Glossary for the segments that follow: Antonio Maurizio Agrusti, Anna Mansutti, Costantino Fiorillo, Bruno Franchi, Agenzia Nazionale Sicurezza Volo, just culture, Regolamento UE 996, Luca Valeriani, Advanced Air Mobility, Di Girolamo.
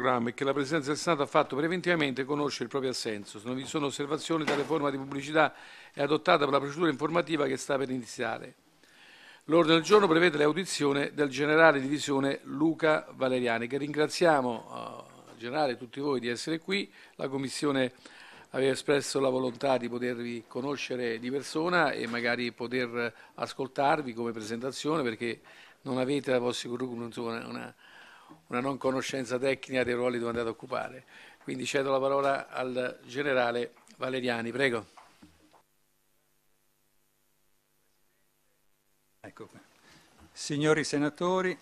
programma è che la Presidenza del Senato ha fatto preventivamente conoscere il proprio assenso. Se non vi sono osservazioni, tale forma di pubblicità è adottata per la procedura informativa che sta per iniziare. L'ordine del giorno prevede l'audizione del generale di divisione Luca Valeriani, che ringraziamo, generale, tutti voi di essere qui. La Commissione aveva espresso la volontà di potervi conoscere di persona e magari poter ascoltarvi come presentazione, perché non avete la vostra curriculum una non conoscenza tecnica dei ruoli dove andate a occupare. Quindi cedo la parola al generale Valeriani, prego. Ecco. Signori senatori,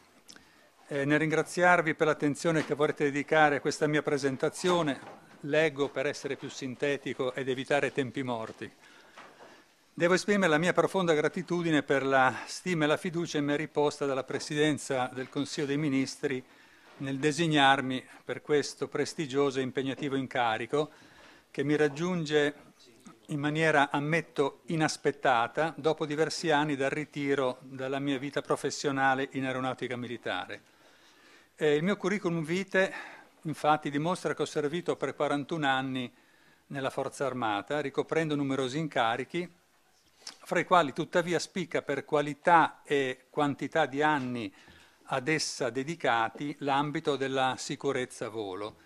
nel ringraziarvi per l'attenzione che vorrete dedicare a questa mia presentazione, leggo per essere più sintetico ed evitare tempi morti. Devo esprimere la mia profonda gratitudine per la stima e la fiducia in me riposta dalla Presidenza del Consiglio dei Ministri nel designarmi per questo prestigioso e impegnativo incarico che mi raggiunge in maniera, ammetto, inaspettata dopo diversi anni dal ritiro dalla mia vita professionale in aeronautica militare. Il mio curriculum vitae, infatti, dimostra che ho servito per 41 anni nella Forza Armata, ricoprendo numerosi incarichi, fra i quali tuttavia spicca per qualità e quantità di anni ad essa dedicati l'ambito della sicurezza volo,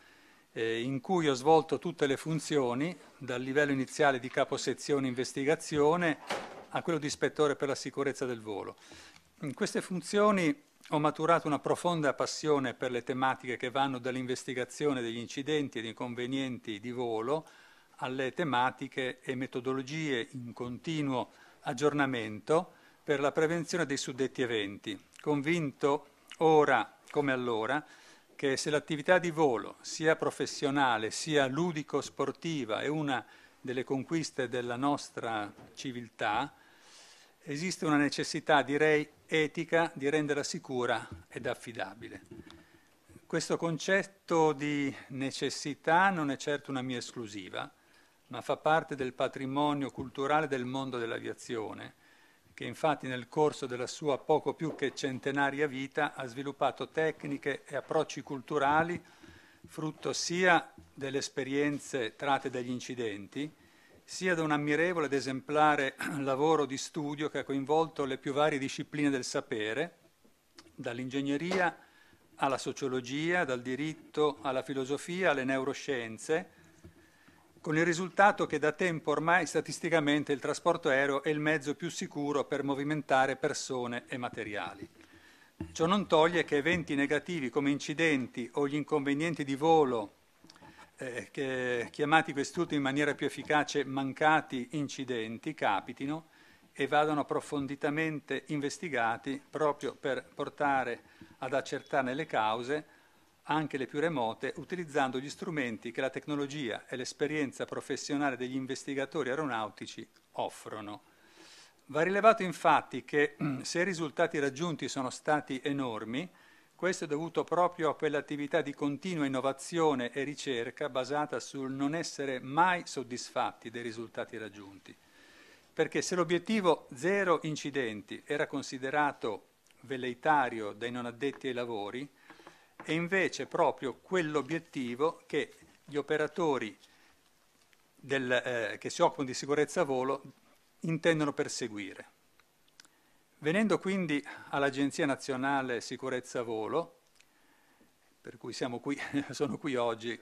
in cui ho svolto tutte le funzioni, dal livello iniziale di caposezione investigazione a quello di ispettore per la sicurezza del volo. In queste funzioni ho maturato una profonda passione per le tematiche che vanno dall'investigazione degli incidenti e degli inconvenienti di volo alle tematiche e metodologie in continuo aggiornamento per la prevenzione dei suddetti eventi, convinto ora come allora che se l'attività di volo, sia professionale sia ludico-sportiva, è una delle conquiste della nostra civiltà, esiste una necessità, direi, etica di renderla sicura ed affidabile. Questo concetto di necessità non è certo una mia esclusiva, ma fa parte del patrimonio culturale del mondo dell'aviazione, che infatti nel corso della sua poco più che centenaria vita ha sviluppato tecniche e approcci culturali frutto sia delle esperienze tratte dagli incidenti, sia da un ammirevole ed esemplare lavoro di studio che ha coinvolto le più varie discipline del sapere, dall'ingegneria alla sociologia, dal diritto alla filosofia, alle neuroscienze, con il risultato che da tempo ormai statisticamente il trasporto aereo è il mezzo più sicuro per movimentare persone e materiali. Ciò non toglie che eventi negativi come incidenti o gli inconvenienti di volo, chiamati quest'ultimo in maniera più efficace mancati incidenti, capitino e vadano approfonditamente investigati proprio per portare ad accertarne le cause, anche le più remote, utilizzando gli strumenti che la tecnologia e l'esperienza professionale degli investigatori aeronautici offrono. Va rilevato infatti che se i risultati raggiunti sono stati enormi, questo è dovuto proprio a quell'attività di continua innovazione e ricerca basata sul non essere mai soddisfatti dei risultati raggiunti. Perché se l'obiettivo zero incidenti era considerato velleitario dai non addetti ai lavori, è invece proprio quell'obiettivo che gli operatori che si occupano di sicurezza volo intendono perseguire. Venendo quindi all'Agenzia Nazionale Sicurezza Volo, per cui siamo qui, sono qui oggi,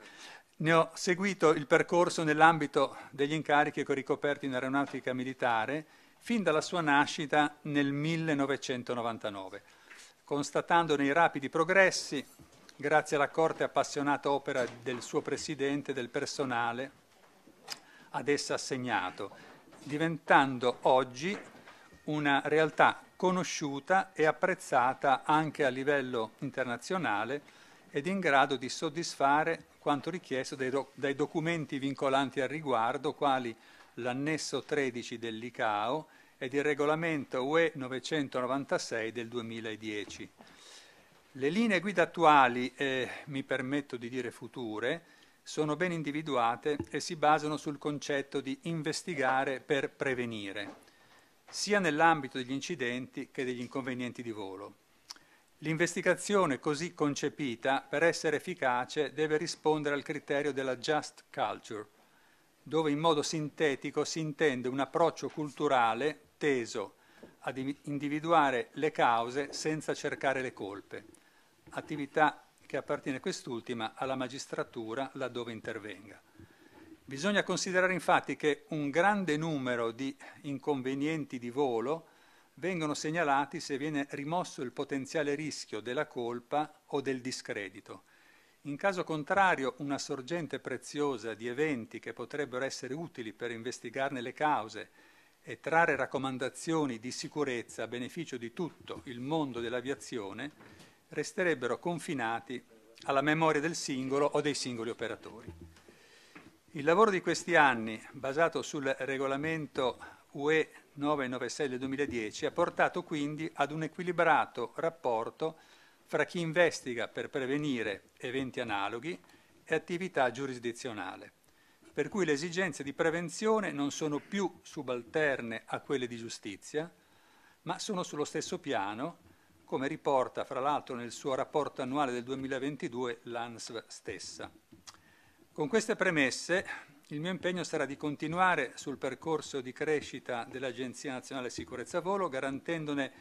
ne ho seguito il percorso nell'ambito degli incarichi che ho ricoperto in aeronautica militare fin dalla sua nascita nel 1999, constatandone i rapidi progressi grazie all'accorta e appassionata opera del suo presidente e del personale ad essa assegnato, diventando oggi una realtà conosciuta e apprezzata anche a livello internazionale ed in grado di soddisfare quanto richiesto dai documenti vincolanti al riguardo, quali l'annesso 13 dell'ICAO ed il regolamento UE 996 del 2010. Le linee guida attuali e, mi permetto di dire, future, sono ben individuate e si basano sul concetto di investigare per prevenire, sia nell'ambito degli incidenti che degli inconvenienti di volo. L'investigazione così concepita, per essere efficace, deve rispondere al criterio della just culture, dove in modo sintetico si intende un approccio culturale teso ad individuare le cause senza cercare le colpe, attività che appartiene quest'ultima alla magistratura laddove intervenga. Bisogna considerare infatti che un grande numero di inconvenienti di volo vengono segnalati se viene rimosso il potenziale rischio della colpa o del discredito. In caso contrario, una sorgente preziosa di eventi che potrebbero essere utili per investigarne le cause e trarre raccomandazioni di sicurezza a beneficio di tutto il mondo dell'aviazione resterebbero confinati alla memoria del singolo o dei singoli operatori. Il lavoro di questi anni, basato sul regolamento UE 996 del 2010, ha portato quindi ad un equilibrato rapporto fra chi investiga per prevenire eventi analoghi e attività giurisdizionale, per cui le esigenze di prevenzione non sono più subalterne a quelle di giustizia, ma sono sullo stesso piano, come riporta fra l'altro nel suo rapporto annuale del 2022 l'ANSV stessa. Con queste premesse, il mio impegno sarà di continuare sul percorso di crescita dell'Agenzia Nazionale Sicurezza Volo, garantendone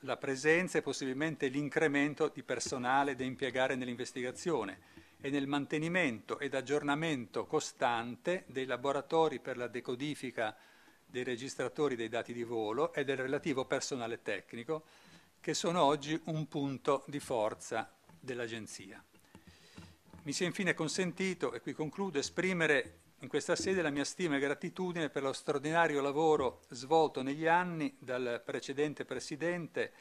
la presenza e possibilmente l'incremento di personale da impiegare nell'investigazione e nel mantenimento ed aggiornamento costante dei laboratori per la decodifica dei registratori dei dati di volo e del relativo personale tecnico, che sono oggi un punto di forza dell'Agenzia. Mi sia infine consentito, e qui concludo, esprimere in questa sede la mia stima e gratitudine per lo straordinario lavoro svolto negli anni dal precedente Presidente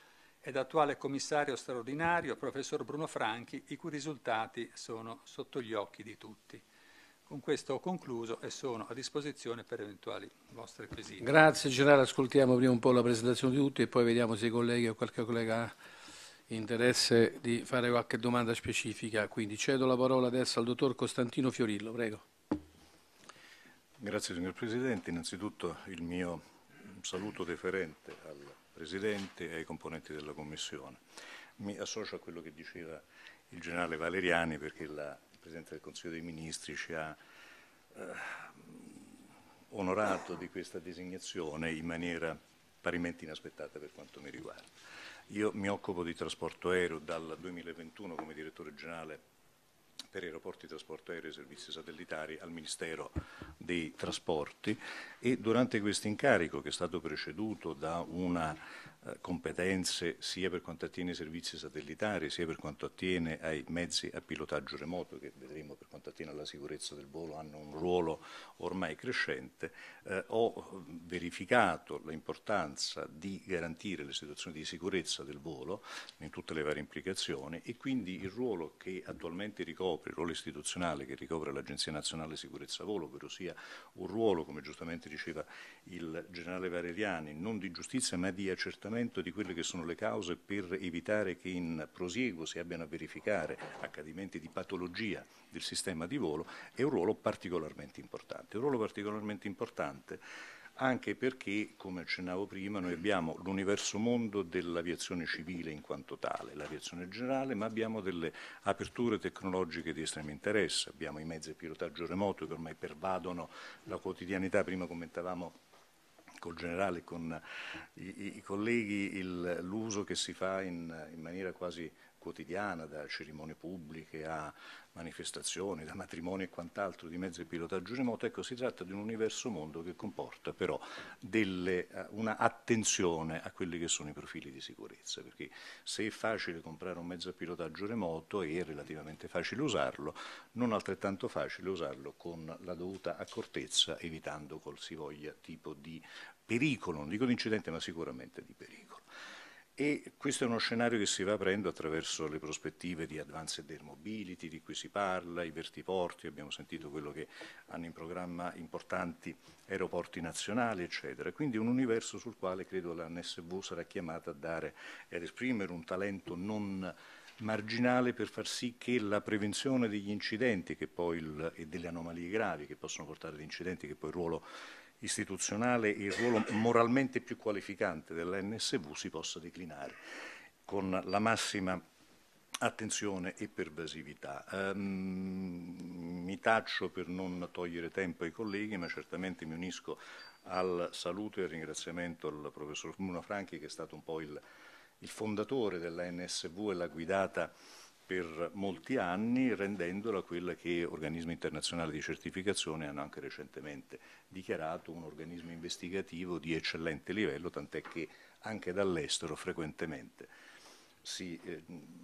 ed attuale Commissario straordinario, Professor Bruno Franchi, i cui risultati sono sotto gli occhi di tutti. Con questo ho concluso e sono a disposizione per eventuali vostre quesiti. Grazie Generale, ascoltiamo prima un po' la presentazione di tutti e poi vediamo se i colleghi o qualche collega ha interesse di fare qualche domanda specifica. Quindi cedo la parola adesso al Dottor Costantino Fiorillo, prego. Grazie signor Presidente, innanzitutto il mio saluto deferente al Presidente e ai componenti della Commissione. Mi associo a quello che diceva il Generale Valeriani, perché la Presidente del Consiglio dei Ministri ci ha onorato di questa designazione in maniera parimenti inaspettata per quanto mi riguarda. Io mi occupo di trasporto aereo dal 2021 come Direttore Generale per aeroporti, trasporto aereo e servizi satellitari al Ministero dei Trasporti, e durante questo incarico, che è stato preceduto da una competenze sia per quanto attiene ai servizi satellitari sia per quanto attiene ai mezzi a pilotaggio remoto, che vedremo per quanto attiene alla sicurezza del volo hanno un ruolo ormai crescente, ho verificato l'importanza di garantire le situazioni di sicurezza del volo in tutte le varie implicazioni, e quindi il ruolo che attualmente ricopre, il ruolo istituzionale che ricopre l'Agenzia Nazionale Sicurezza Volo, ovvero sia un ruolo, come giustamente diceva il Generale Valeriani, non di giustizia ma di accertamento di quelle che sono le cause per evitare che in prosieguo si abbiano a verificare accadimenti di patologia del sistema di volo, è un ruolo particolarmente importante. Un ruolo particolarmente importante anche perché, come accennavo prima, noi abbiamo l'universo mondo dell'aviazione civile in quanto tale, l'aviazione generale, ma abbiamo delle aperture tecnologiche di estremo interesse, abbiamo i mezzi a pilotaggio remoto che ormai pervadono la quotidianità. Prima commentavamo col generale, con i colleghi, l'uso che si fa in maniera quasi quotidiana, da cerimonie pubbliche a manifestazioni, da matrimoni e quant'altro, di mezzi di pilotaggio remoto. Ecco, si tratta di un universo mondo che comporta però una attenzione a quelli che sono i profili di sicurezza, perché se è facile comprare un mezzo a pilotaggio remoto e è relativamente facile usarlo, non altrettanto facile usarlo con la dovuta accortezza, evitando qualsivoglia tipo di pericolo, non dico di incidente ma sicuramente di pericolo. E questo è uno scenario che si va aprendo attraverso le prospettive di Advanced Air Mobility, di cui si parla, i vertiporti, abbiamo sentito quello che hanno in programma importanti aeroporti nazionali, eccetera. Quindi un universo sul quale credo la NSV sarà chiamata a dare e ad esprimere un talento non marginale, per far sì che la prevenzione degli incidenti e delle anomalie gravi che possono portare ad incidenti, che poi il ruolo istituzionale e il ruolo moralmente più qualificante dell'ANSV si possa declinare con la massima attenzione e pervasività. Mi taccio per non togliere tempo ai colleghi, ma certamente mi unisco al saluto e al ringraziamento al professor Bruno Franchi, che è stato un po' il fondatore dell'ANSV e l'ha guidata per molti anni, rendendola quella che organismi internazionali di certificazione hanno anche recentemente dichiarato un organismo investigativo di eccellente livello, tant'è che anche dall'estero frequentemente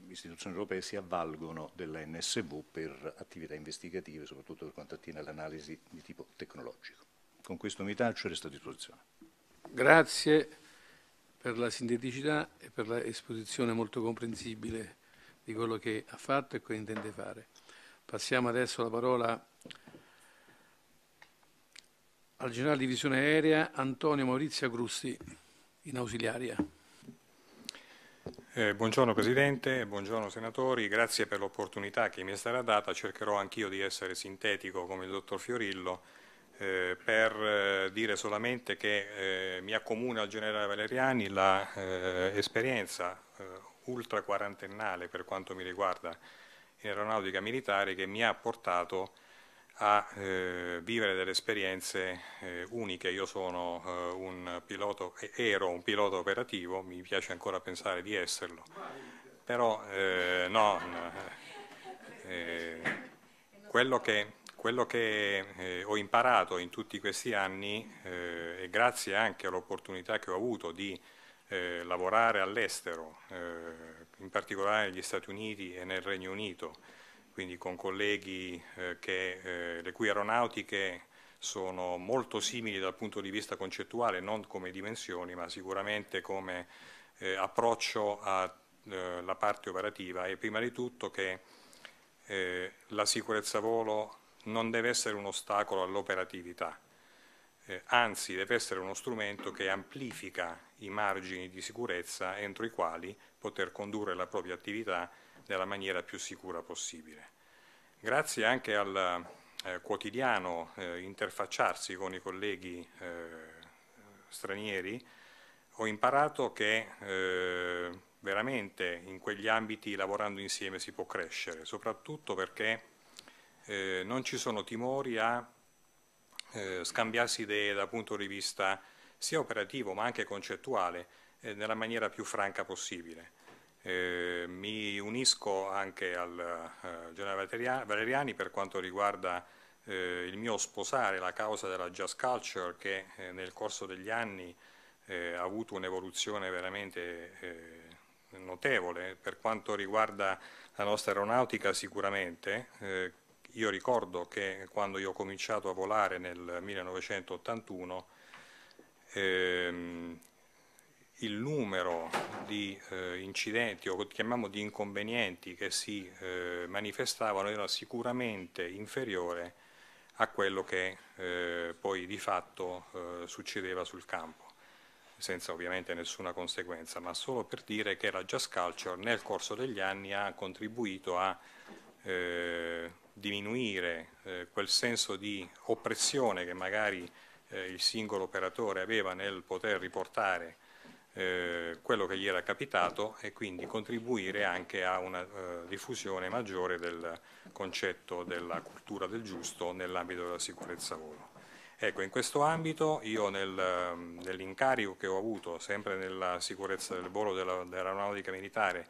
istituzioni europee si avvalgono dell'ANSV per attività investigative, soprattutto per quanto attiene all'analisi di tipo tecnologico. Con questo mi taccio e resto a disposizione. Grazie per la sinteticità e per l'esposizione molto comprensibile di quello che ha fatto e quello che intende fare. Passiamo adesso la parola al generale divisione aerea Antonio Maurizio Agrusti, in ausiliaria. Buongiorno Presidente, buongiorno Senatori, grazie per l'opportunità che mi è stata data. Cercherò anch'io di essere sintetico come il Dottor Fiorillo per dire solamente che mi accomuna al Generale Valeriani la esperienza ultra quarantennale per quanto mi riguarda in aeronautica militare, che mi ha portato a vivere delle esperienze uniche. Io sono ero un pilota operativo, mi piace ancora pensare di esserlo, però quello che ho imparato in tutti questi anni, e grazie anche all'opportunità che ho avuto di lavorare all'estero, in particolare negli Stati Uniti e nel Regno Unito, quindi con colleghi le cui aeronautiche sono molto simili dal punto di vista concettuale, non come dimensioni, ma sicuramente come approccio alla parte operativa, e prima di tutto che la sicurezza volo non deve essere un ostacolo all'operatività, anzi deve essere uno strumento che amplifica i margini di sicurezza entro i quali poter condurre la propria attività nella maniera più sicura possibile. Grazie anche al quotidiano interfacciarsi con i colleghi stranieri, ho imparato che veramente in quegli ambiti lavorando insieme si può crescere, soprattutto perché non ci sono timori a scambiarsi idee dal punto di vista sia operativo ma anche concettuale nella maniera più franca possibile. Mi unisco anche al generale Valeriani per quanto riguarda il mio sposare la causa della just culture, che nel corso degli anni ha avuto un'evoluzione veramente notevole per quanto riguarda la nostra aeronautica. Sicuramente io ricordo che quando io ho cominciato a volare nel 1981 il numero di incidenti, o chiamiamo di inconvenienti, che si manifestavano era sicuramente inferiore a quello che poi di fatto succedeva sul campo, senza ovviamente nessuna conseguenza, ma solo per dire che la just culture nel corso degli anni ha contribuito a diminuire quel senso di oppressione che magari il singolo operatore aveva nel poter riportare quello che gli era capitato, e quindi contribuire anche a una diffusione maggiore del concetto della cultura del giusto nell'ambito della sicurezza volo. Ecco, in questo ambito io nell'incarico che ho avuto sempre nella sicurezza del volo dell'aeronautica militare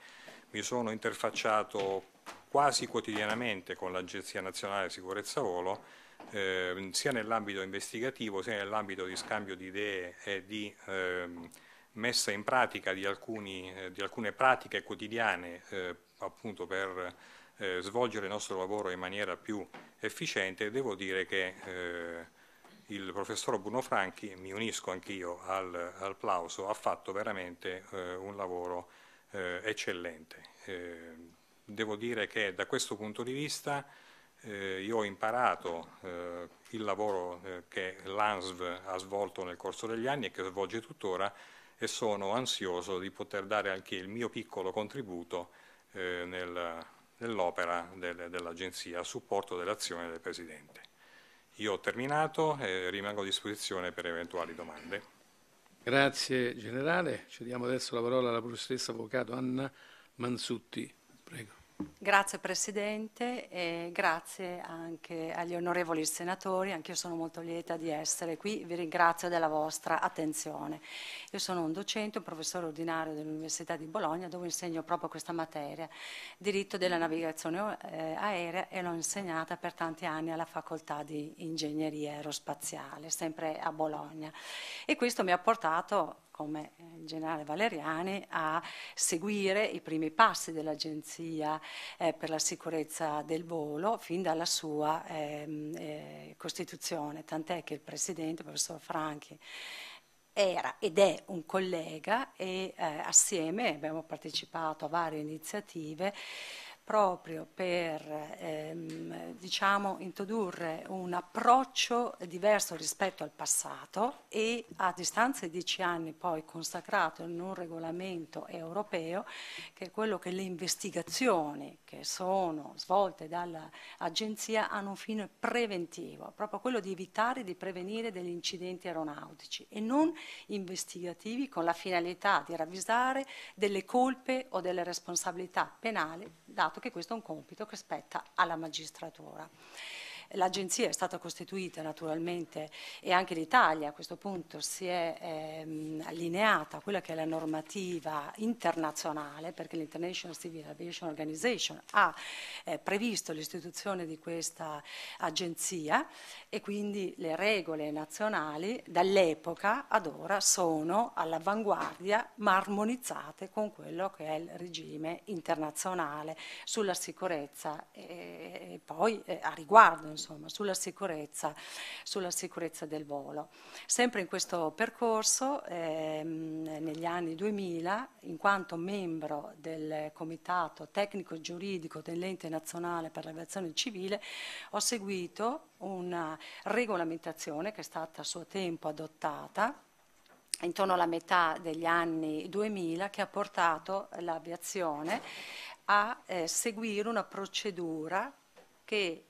mi sono interfacciato quasi quotidianamente con l'Agenzia Nazionale Sicurezza Volo, sia nell'ambito investigativo sia nell'ambito di scambio di idee e di messa in pratica di alcune pratiche quotidiane appunto per svolgere il nostro lavoro in maniera più efficiente. Devo dire che il professor Bruno Franchi, mi unisco anch'io al plauso, ha fatto veramente un lavoro eccellente. Devo dire che da questo punto di vista io ho imparato il lavoro che l'ANSV ha svolto nel corso degli anni e che svolge tuttora, e sono ansioso di poter dare anche il mio piccolo contributo nell'opera dell'Agenzia a supporto dell'azione del Presidente. Io ho terminato e rimango a disposizione per eventuali domande. Grazie generale. Cediamo adesso la parola alla professoressa avvocato Anna Mansutti. Prego. Grazie Presidente e grazie anche agli onorevoli senatori, anch'io sono molto lieta di essere qui, vi ringrazio della vostra attenzione. Io sono un docente, un professore ordinario dell'Università di Bologna dove insegno proprio questa materia, diritto della navigazione aerea, e l'ho insegnata per tanti anni alla facoltà di ingegneria aerospaziale, sempre a Bologna, e questo mi ha portato, come il generale Valeriani, a seguire i primi passi dell'Agenzia per la sicurezza del volo fin dalla sua costituzione, tant'è che il presidente, professor Franchi, era ed è un collega e assieme abbiamo partecipato a varie iniziative proprio per diciamo, introdurre un approccio diverso rispetto al passato, e a distanza di 10 anni poi consacrato in un regolamento europeo che è quello che le investigazioni che sono svolte dall'Agenzia hanno un fine preventivo, proprio quello di evitare e di prevenire degli incidenti aeronautici, e non investigativi con la finalità di ravvisare delle colpe o delle responsabilità penali, dato che questo è un compito che spetta alla magistratura. L'Agenzia è stata costituita naturalmente, e anche l'Italia a questo punto si è allineata a quella che è la normativa internazionale, perché l'International Civil Aviation Organization ha previsto l'istituzione di questa agenzia, e quindi le regole nazionali dall'epoca ad ora sono all'avanguardia ma armonizzate con quello che è il regime internazionale sulla sicurezza e poi a riguardo, insomma, sulla sicurezza del volo. Sempre in questo percorso, negli anni 2000, in quanto membro del comitato tecnico giuridico dell'Ente Nazionale per l'Aviazione Civile, ho seguito una regolamentazione che è stata a suo tempo adottata intorno alla metà degli anni 2000, che ha portato l'aviazione a seguire una procedura che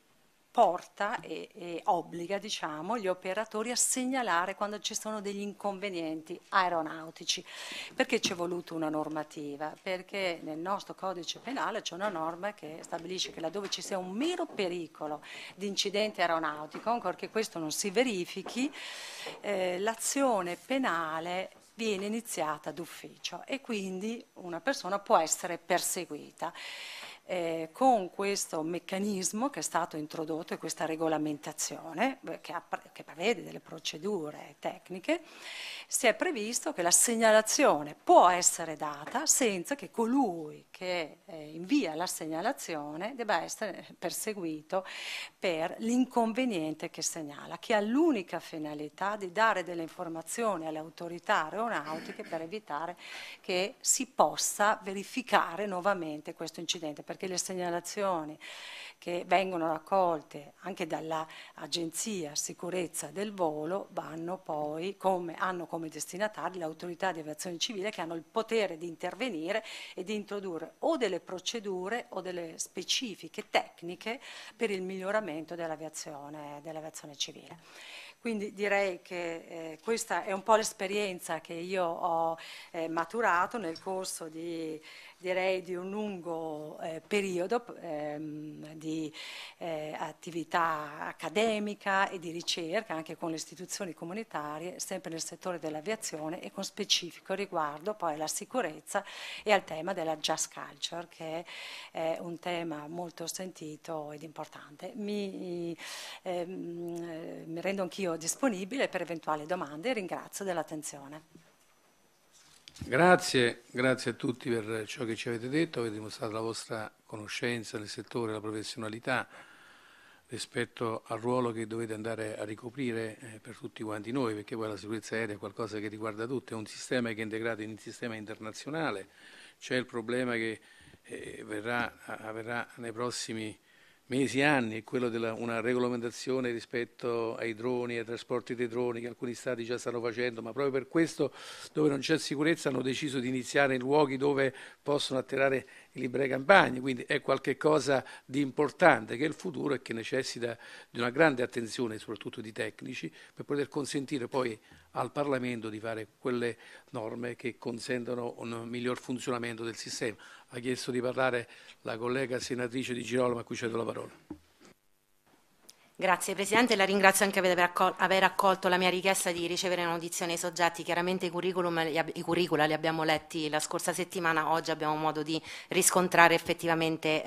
porta e obbliga, diciamo, gli operatori a segnalare quando ci sono degli inconvenienti aeronautici. Perché ci è voluta una normativa? Perché nel nostro codice penale c'è una norma che stabilisce che laddove ci sia un mero pericolo di incidente aeronautico, ancorché questo non si verifichi, l'azione penale viene iniziata d'ufficio e quindi una persona può essere perseguita. Con questo meccanismo che è stato introdotto e questa regolamentazione che prevede delle procedure tecniche, si è previsto che la segnalazione può essere data senza che colui che invia la segnalazione debba essere perseguito per l'inconveniente che segnala, che ha l'unica finalità di dare delle informazioni alle autorità aeronautiche per evitare che si possa verificare nuovamente questo incidente, perché le segnalazioni che vengono raccolte anche dall'Agenzia Sicurezza del Volo vanno poi, hanno come destinatari le autorità di aviazione civile, che hanno il potere di intervenire e di introdurre o delle procedure o delle specifiche tecniche per il miglioramento dell'aviazione civile. Quindi direi che questa è un po' l'esperienza che io ho maturato nel corso di un lungo periodo di attività accademica e di ricerca, anche con le istituzioni comunitarie, sempre nel settore dell'aviazione, e con specifico riguardo poi alla sicurezza e al tema della just culture, che è un tema molto sentito ed importante. Mi rendo anch'io disponibile per eventuali domande e ringrazio dell'attenzione. Grazie a tutti per ciò che ci avete detto, avete dimostrato la vostra conoscenza nel settore, la professionalità rispetto al ruolo che dovete andare a ricoprire per tutti quanti noi, perché poi la sicurezza aerea è qualcosa che riguarda tutti, è un sistema che è integrato in un sistema internazionale, c'è il problema che avverrà nei prossimi mesi e anni, è quello di una regolamentazione rispetto ai droni, ai trasporti dei droni, che alcuni stati già stanno facendo, ma proprio per questo, dove non c'è sicurezza, hanno deciso di iniziare in luoghi dove possono atterrare libere campagne, quindi è qualche cosa di importante che è il futuro e che necessita di una grande attenzione soprattutto di tecnici per poter consentire poi al Parlamento di fare quelle norme che consentano un miglior funzionamento del sistema. Ha chiesto di parlare la collega senatrice Di Girolamo, a cui cedo la parola. Grazie Presidente, la ringrazio anche per aver accolto la mia richiesta di ricevere in audizione i soggetti. Chiaramente i curricula li abbiamo letti la scorsa settimana, oggi abbiamo modo di riscontrare effettivamente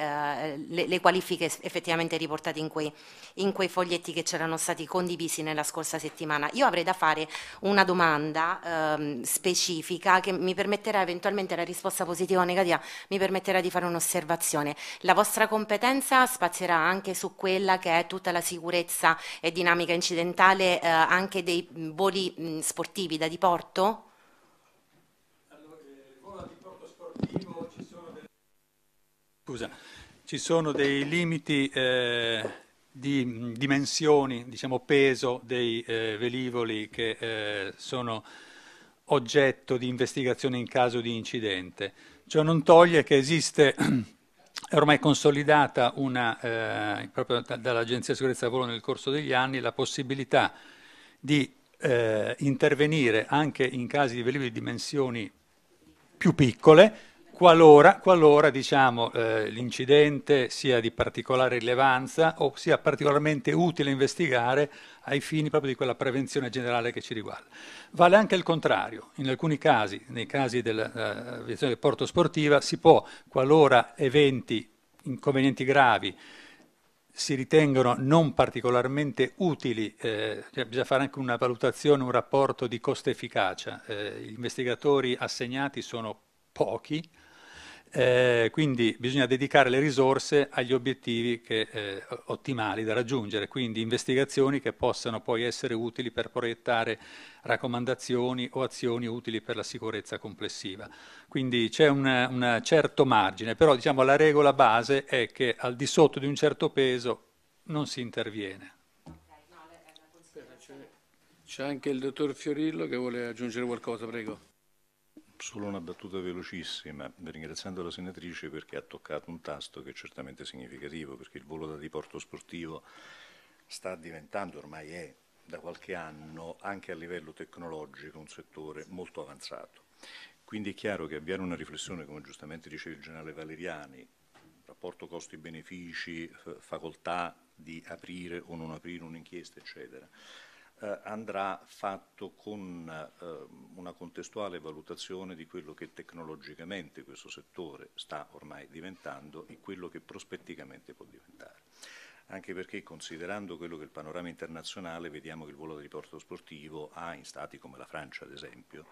le qualifiche effettivamente riportate in quei foglietti che c'erano stati condivisi nella scorsa settimana. Io avrei da fare una domanda specifica che mi permetterà eventualmente la risposta positiva o negativa, mi permetterà di fare un'osservazione. La vostra competenza spazierà anche su quella che è tutta la sicurezza e dinamica incidentale anche dei voli sportivi da diporto? Allora, volo a diporto sportivo ci sono dei limiti di dimensioni, diciamo peso dei velivoli che sono oggetto di investigazione in caso di incidente. Ciò non toglie che esiste è ormai consolidata una, proprio dall'Agenzia Sicurezza Volo nel corso degli anni, la possibilità di intervenire anche in casi di velivoli di dimensioni più piccole, qualora diciamo, l'incidente sia di particolare rilevanza o sia particolarmente utile investigare ai fini proprio di quella prevenzione generale che ci riguarda. Vale anche il contrario, in alcuni casi, nei casi dell'aviazione diporto sportiva, si può, qualora eventi inconvenienti gravi si ritengono non particolarmente utili, bisogna fare anche una valutazione, un rapporto di costo-efficacia, gli investigatori assegnati sono pochi, quindi bisogna dedicare le risorse agli obiettivi che, ottimali da raggiungere, quindi investigazioni che possano poi essere utili per proiettare raccomandazioni o azioni utili per la sicurezza complessiva. Quindi c'è un certo margine, però diciamo, la regola base è che al di sotto di un certo peso non si interviene. C'è anche il dottor Fiorillo che vuole aggiungere qualcosa, prego. Solo una battuta velocissima, ringraziando la senatrice perché ha toccato un tasto che è certamente significativo, perché il volo da diporto sportivo sta diventando, ormai è da qualche anno, anche a livello tecnologico un settore molto avanzato. Quindi è chiaro che avviare una riflessione, come giustamente diceva il generale Valeriani, rapporto costi-benefici, facoltà di aprire o non aprire un'inchiesta, eccetera, andrà fatto con una contestuale valutazione di quello che tecnologicamente questo settore sta ormai diventando e quello che prospetticamente può diventare. Anche perché, considerando quello che è il panorama internazionale, vediamo che il volo da diporto sportivo ha in stati come la Francia, ad esempio,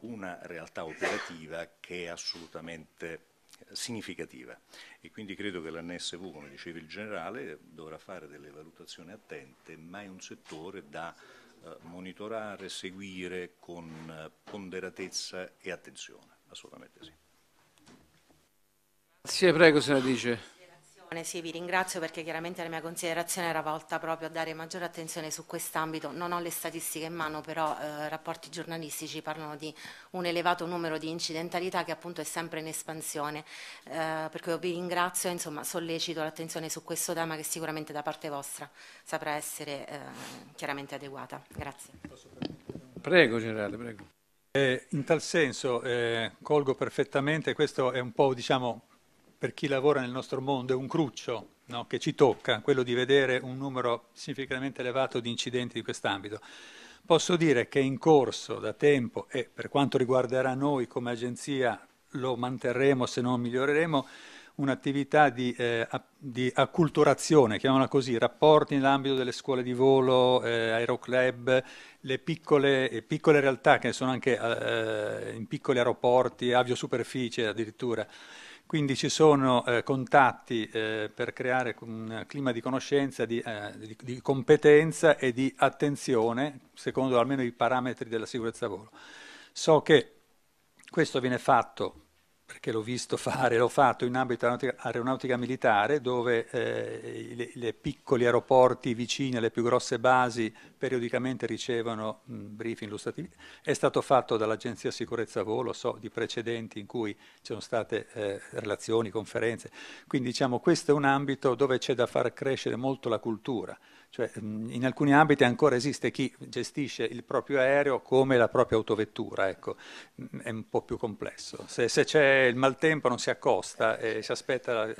una realtà operativa che è assolutamente significativa, e quindi credo che l'ANSV, come diceva il generale, dovrà fare delle valutazioni attente, ma è un settore da monitorare, seguire con ponderatezza e attenzione, assolutamente sì. Sì, prego senatrice. Sì, vi ringrazio perché chiaramente la mia considerazione era volta proprio a dare maggiore attenzione su quest'ambito. Non ho le statistiche in mano, però rapporti giornalistici parlano di un elevato numero di incidentalità che appunto è sempre in espansione, per cui vi ringrazio e insomma sollecito l'attenzione su questo tema che sicuramente da parte vostra saprà essere chiaramente adeguata. Grazie. Prego generale, prego. In tal senso colgo perfettamente, questo è un po' diciamo per chi lavora nel nostro mondo è un cruccio, no, che ci tocca, quello di vedere un numero significativamente elevato di incidenti di quest'ambito. Posso dire che è in corso da tempo, e per quanto riguarderà noi come agenzia lo manterremo se non miglioreremo, un'attività di acculturazione, chiamiamola così, rapporti nell'ambito delle scuole di volo, aeroclub, le piccole realtà che sono anche in piccoli aeroporti, aviosuperficie addirittura. Quindi ci sono contatti per creare un clima di conoscenza, di competenza e di attenzione, secondo almeno i parametri della sicurezza volo. So che questo viene fatto perché l'ho visto fare, l'ho fatto in ambito aeronautica militare, dove i piccoli aeroporti vicini alle più grosse basi periodicamente ricevono briefing illustrativi. È stato fatto dall'Agenzia Sicurezza Volo, so di precedenti in cui ci sono state relazioni, conferenze. Quindi diciamo questo è un ambito dove c'è da far crescere molto la cultura. Cioè, in alcuni ambiti ancora esiste chi gestisce il proprio aereo come la propria autovettura, ecco, è un po' più complesso. Se c'è il maltempo non si accosta e si aspetta,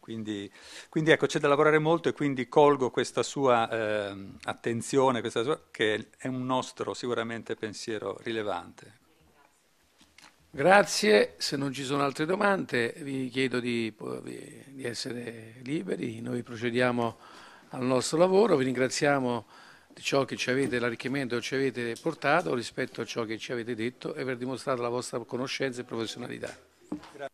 quindi ecco, c'è da lavorare molto, e quindi colgo questa sua attenzione, che è un nostro sicuramente pensiero rilevante. Grazie, se non ci sono altre domande vi chiedo di essere liberi, noi procediamo al nostro lavoro, vi ringraziamo di ciò che ci avete, l'arricchimento che ci avete portato rispetto a ciò che ci avete detto e aver dimostrato la vostra conoscenza e professionalità. Grazie.